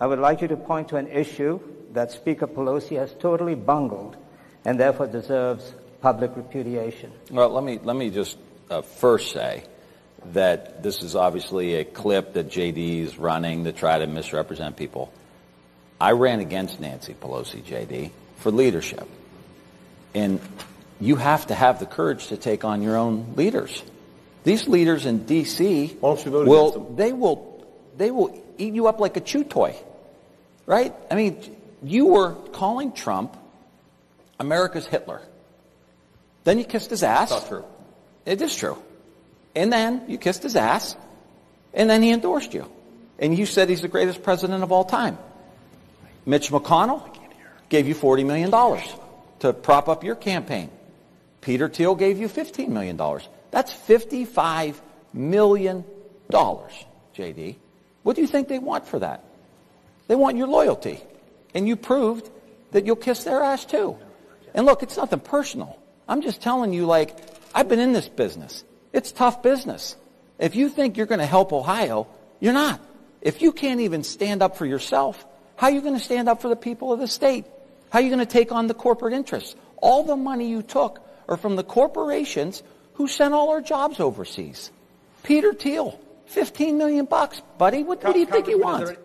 I would like you to point to an issue that Speaker Pelosi has totally bungled and therefore deserves public repudiation. Well, let me just first say that this is obviously a clip that J.D. is running to try to misrepresent people. I ran against Nancy Pelosi, J.D., for leadership. And you have to have the courage to take on your own leaders. These leaders in D.C. They will eat you up like a chew toy, right? I mean, you were calling Trump America's Hitler. Then you kissed his ass. That's not true. It is true. And then you kissed his ass, and then he endorsed you. And you said he's the greatest president of all time. Mitch McConnell gave you $40 million to prop up your campaign. Peter Thiel gave you $15 million. That's $55 million, J.D. What do you think they want for that? They want your loyalty. And you proved that you'll kiss their ass too. And look, it's nothing personal. I'm just telling you, like, I've been in this business. It's tough business. If you think you're going to help Ohio, you're not. If you can't even stand up for yourself, how are you going to stand up for the people of the state? How are you going to take on the corporate interests? All the money you took are from the corporations who sent all our jobs overseas. Peter Thiel, $15 million bucks, buddy. What do you think he wants?